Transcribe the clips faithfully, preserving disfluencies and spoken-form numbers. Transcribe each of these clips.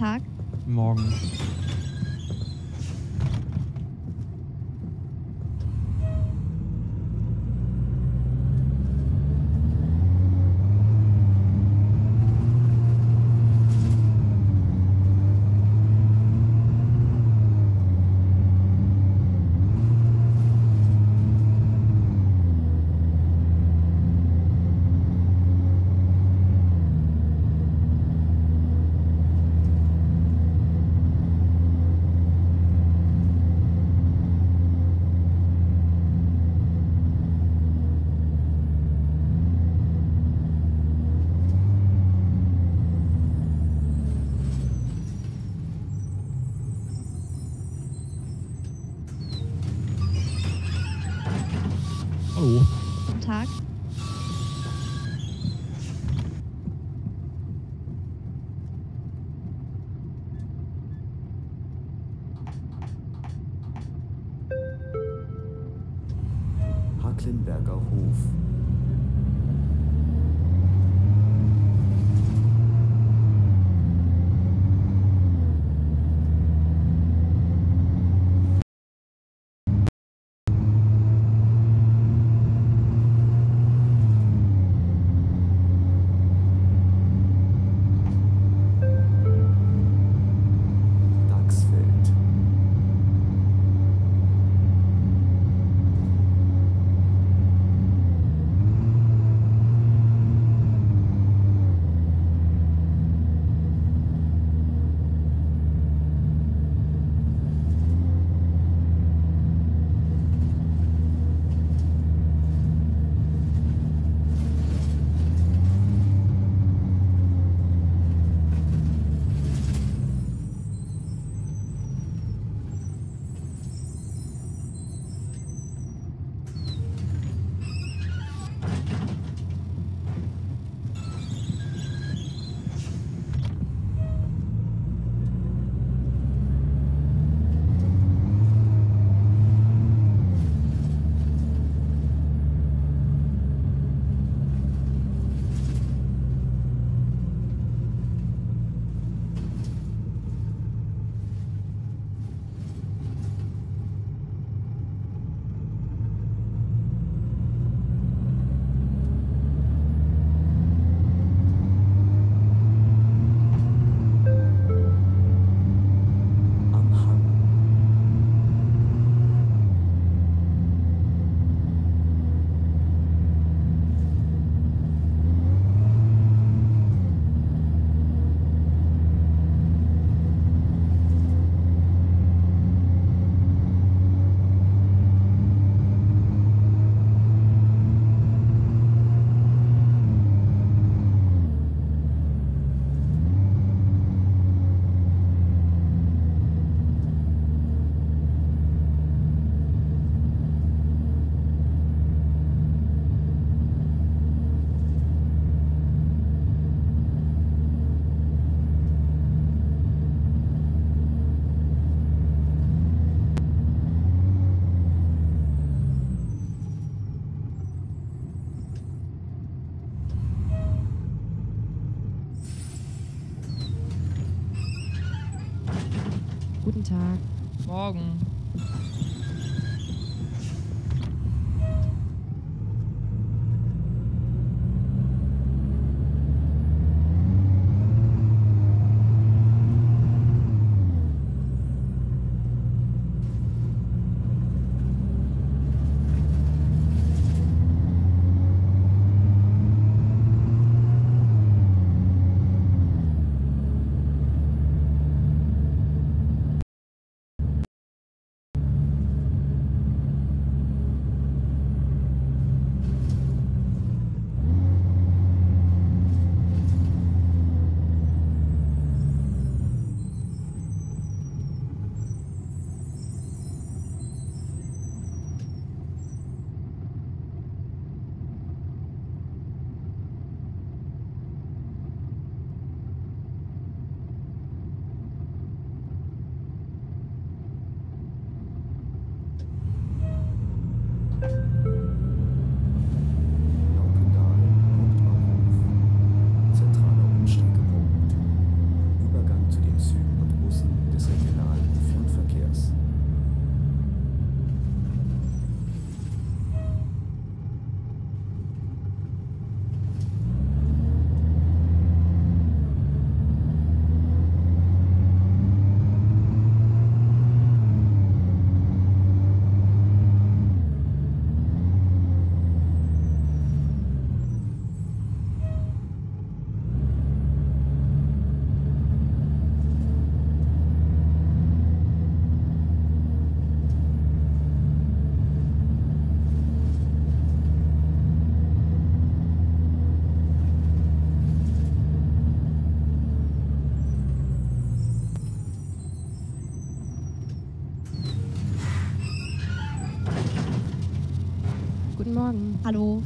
Tag? Morgen. Tag. Hacklenberger Hof. Guten Tag. Morgen. Morgen. Hallo.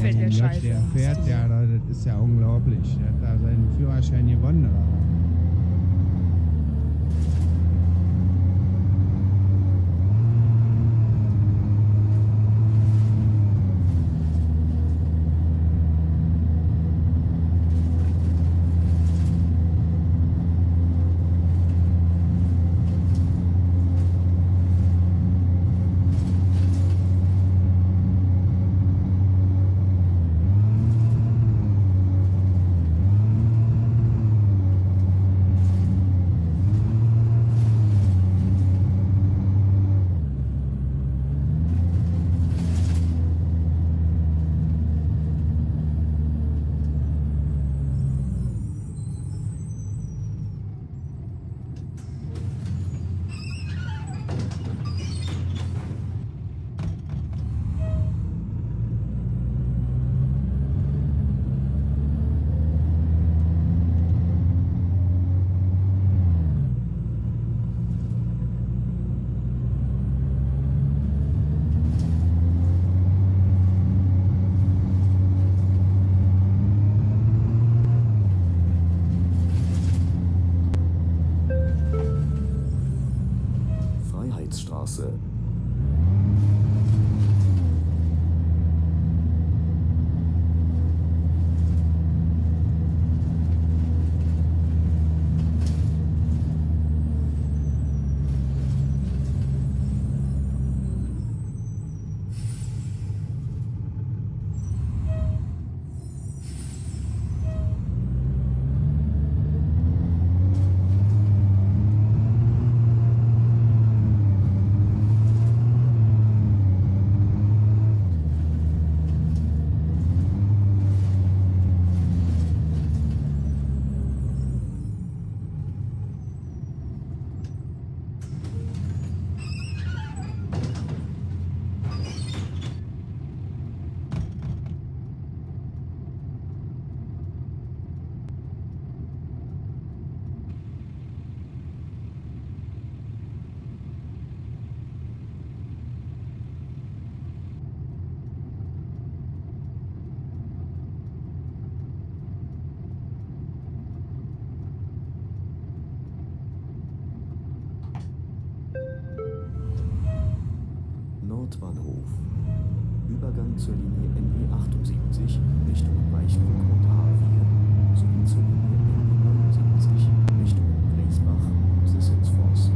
Der, Scheiße. Der fährt ja, das ist ja unglaublich. Der hat da seinen Führerschein gewonnen. Oder? Hauptbahnhof. Übergang zur Linie N E achtundsiebzig Richtung Weichbrück und H vier sowie zur Linie N E neunundsiebzig Richtung Griesbach und Sisselsforst.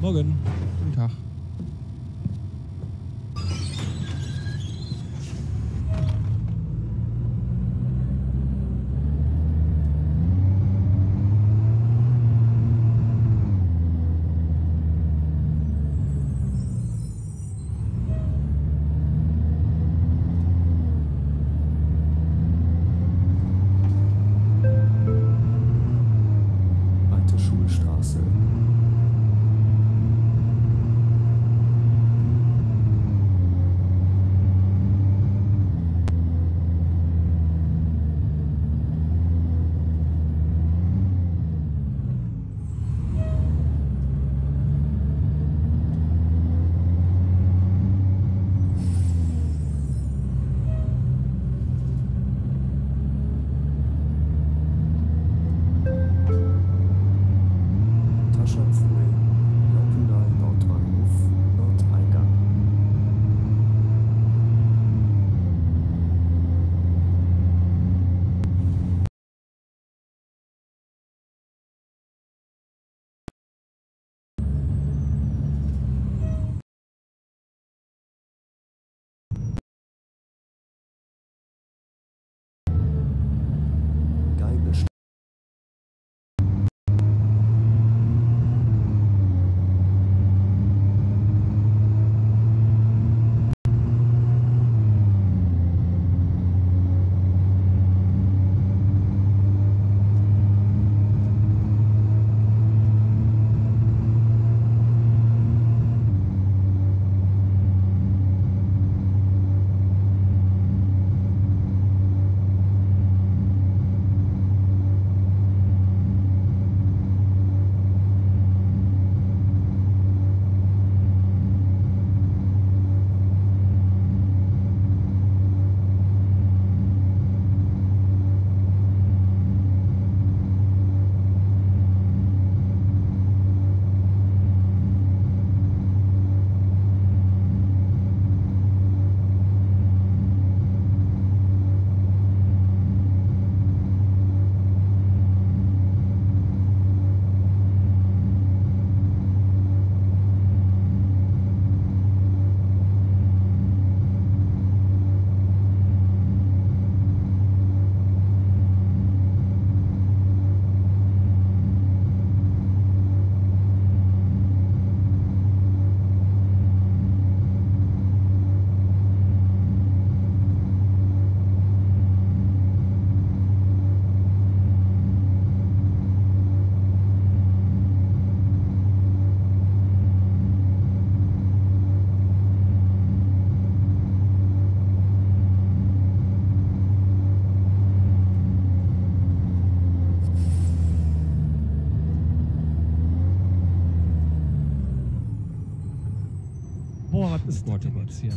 Morgen. Guten Tag. Boah, was ist das denn jetzt hier?